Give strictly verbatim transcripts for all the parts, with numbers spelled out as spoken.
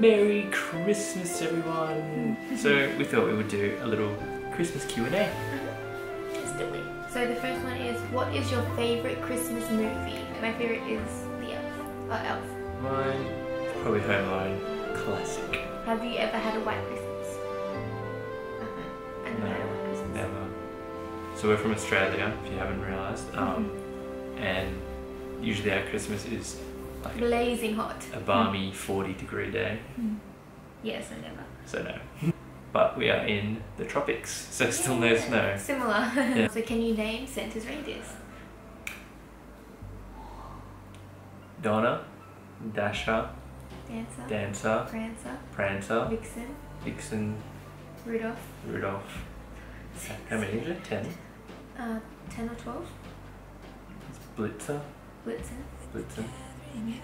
Merry Christmas, everyone! So we thought we would do a little Christmas Q and A. Let's do it. So the first one is, what is your favourite Christmas movie? My favourite is The Elf. Or Elf. Mine, probably Home Alone. Classic. Have you ever had a white Christmas? Uh-huh. I've never no, had a white Christmas. Never. So we're from Australia, if you haven't realised. Mm-hmm. um, and usually our Christmas is like blazing hot. A balmy mm. forty degree day. Mm. Yes, I never. So no. But we are in the tropics, so yeah, still no snow. Similar. Yeah. So can you name Santa's reindeers? Donna, Dasher, Dancer, Dancer, Prancer, Prancer, Vixen, Vixen, Rudolph, Rudolph. Six. How many is it? Ten? Uh, ten or twelve. It's Blitzer. Blitzen. Blitzen. Mm. Um,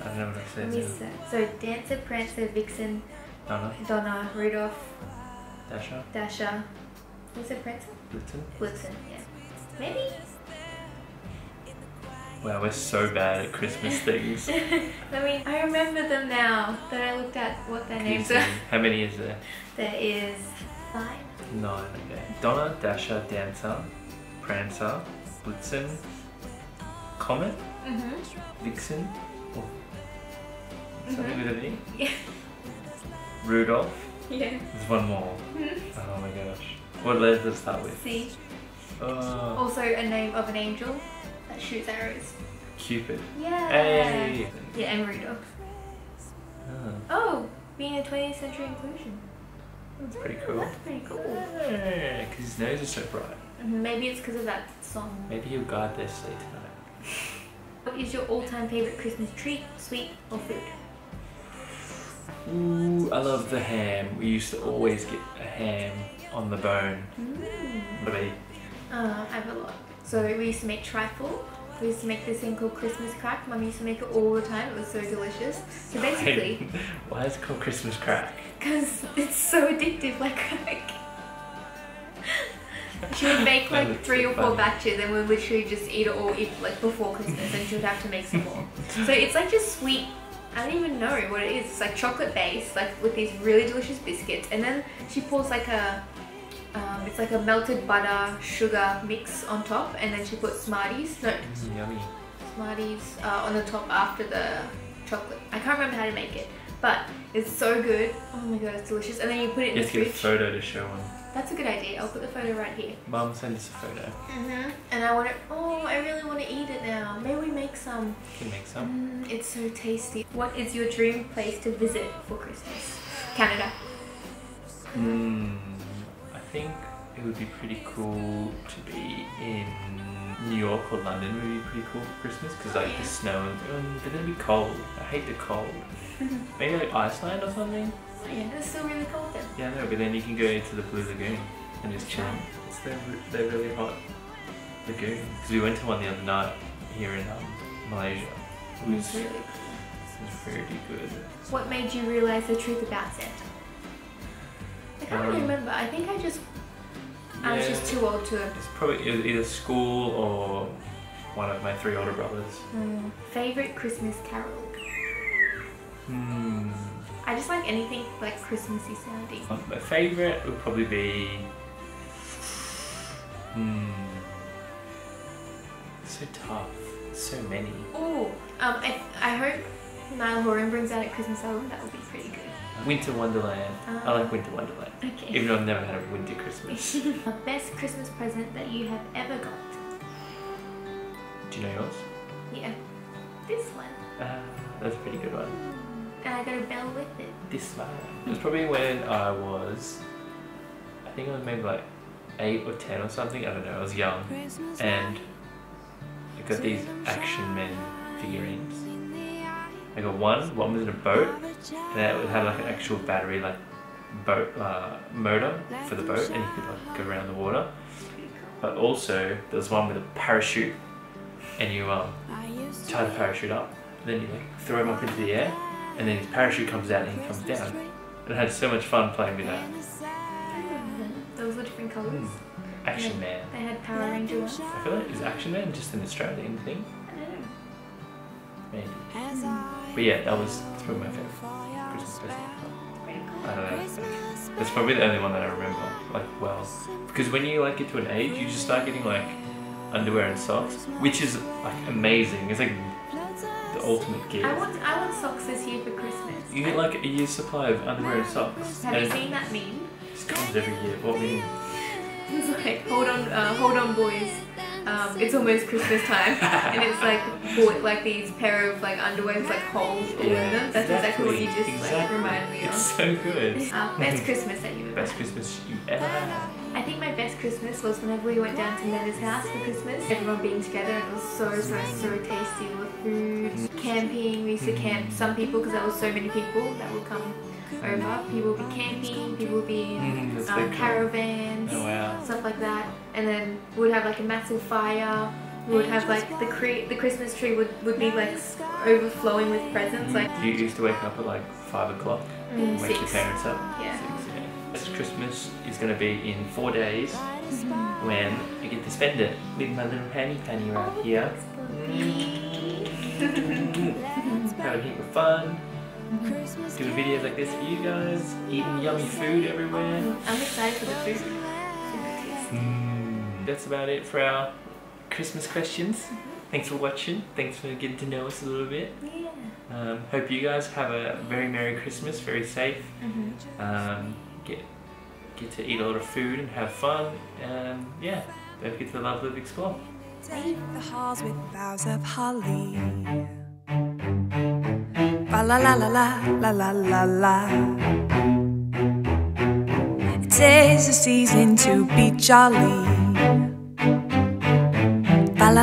I don't know what I said. Mister. So Dancer, Prancer, Vixen, Donna, Donna, Rudolph, Dasher, Dasher. Was it Prancer? Blitzen. Blitzen. Yeah. Maybe. Wow, we're so bad at Christmas things. I mean, I remember them now that I looked at what their names are. How many is there? There is nine. Nine, okay. Donna, Dasher, Dancer, Prancer, Blitzen, Comet, mm-hmm. Vixen, oh. something mm-hmm. with an E? Yeah. Rudolph. Yeah. There's one more. Mm-hmm. Oh my gosh. What letter does it start with? C. Oh. Also a name of an angel. Shoots arrows. Cupid. Yeah. Hey. Yeah, and Rudolph. Oh. oh, being a twentieth century inclusion. That's pretty cool. That's pretty cool. Yeah, because his nose is so bright. Maybe it's because of that song. Maybe he'll guard their sleigh tonight. What is your all-time favourite Christmas treat, sweet, or food? Ooh, I love the ham. We used to always get a ham on the bone. Mm. What about you? Uh, I have a lot. So we used to make trifle, we used to make this thing called Christmas crack. Mum used to make it all the time, it was so delicious. So basically... Wait, why is it called Christmas crack? Because it's so addictive, like crack. She would make like three so or four batches and we would literally just eat it all like before Christmas and she would have to make some more. So it's like just sweet, I don't even know what it is, it's like chocolate based, like with these really delicious biscuits, and then she pours like a... Um, it's like a melted butter sugar mix on top, and then she puts Smarties, no, mm, yummy. Smarties uh, on the top after the chocolate. I can't remember how to make it, but it's so good. Oh my god, it's delicious. And then you put it in you the fridge. Get a photo to show on. That's a good idea. I'll put the photo right here. Mum, send us a photo. Mhm. And I want to. Oh, I really want to eat it now. Maybe we make some. You can make some. Mm, it's so tasty. What is your dream place to visit for Christmas? Canada. Mmm. I think it would be pretty cool to be in New York or London. It would be pretty cool for Christmas because like the snow, and but it'd be cold. I hate the cold. Maybe like Iceland or something. Oh yeah, it's still really cold then. Yeah, no, but then you can go into the Blue Lagoon and just chill. It's the they're really hot lagoon because we went to one the other night here in um, Malaysia. It was, really it was pretty good. What made you realise the truth about Santa? I can't um, remember. I think I just, yeah, I was just too old to. It's probably either school or one of my three older brothers. Mm. Favorite Christmas carol? Hmm. I just like anything like Christmassy sounding. My favorite would probably be. Hmm. So tough. So many. Oh, um, I I hope Niall Horan brings out a Christmas album. That would be pretty good. Winter Wonderland. Um, I like Winter Wonderland. Okay. Even though I've never had a winter Christmas. The best Christmas present that you have ever got? Do you know yours? Yeah. This one. Uh, that's a pretty good one. And I got a bell with it. This one. It was probably when I was... I think I was maybe like eight or ten or something. I don't know. I was young. And I got these Action Men figurines. I got one, one was in a boat, and it had like an actual battery, like boat uh, motor for the boat, and you could like go around the water. But also, there was one with a parachute, and you um, tie the parachute up, and then you like throw him up into the air, and then his parachute comes out and he comes down. And I had so much fun playing with that. Those were different colours. Mm. Action Man. They had Power Ranger ones. I feel like is Action Man just an Australian thing? I don't know. Maybe. Mm. But yeah, that was probably my favourite Christmas present. I don't know. That's probably the only one that I remember like well. Because when you like get to an age, you just start getting like underwear and socks, which is like amazing. It's like the ultimate gift. I want I want socks this year for Christmas. You get like a year's supply of underwear and socks. Have and you seen that meme? It comes every year. What meme? It's like hold on, uh, hold on, boys. Um, it's almost Christmas time, and it's like bought, like these pair of like underwear with like holes all yeah, in them. That's exactly, exactly what you just exactly. like remind me of. It's so good. Uh, best Christmas that you've ever. Best Christmas you ever had. I think my best Christmas was whenever we went down to Nana's house for Christmas. Everyone being together, and it was so so so tasty. With food, mm. camping. We used to camp. Some people, because there were so many people that would come over. People would be camping, people would be in mm, um, caravans, oh, wow. stuff like that. And then we would have like a massive fire. We would have like the cre the Christmas tree would, would be like overflowing with presents. Mm. Like you used to wake up at like five o'clock mm, and wake six. your parents up. Yeah. Six, yeah. This Christmas is going to be in four days mm-hmm. when I get to spend it with my little panny panny right here. Having a heap of fun. Doing videos like this for you guys, eating yummy food everywhere. I'm excited for the food. Mm. That's about it for our Christmas questions. Thanks for watching. Thanks for getting to know us a little bit. Yeah. Um, hope you guys have a very Merry Christmas, very safe. Mm-hmm. um, get, get to eat a lot of food and have fun. Um, yeah, don't forget to love, live, explore. Take the halls with boughs of holly. La la la la la la la la. It is the season to be jolly. La la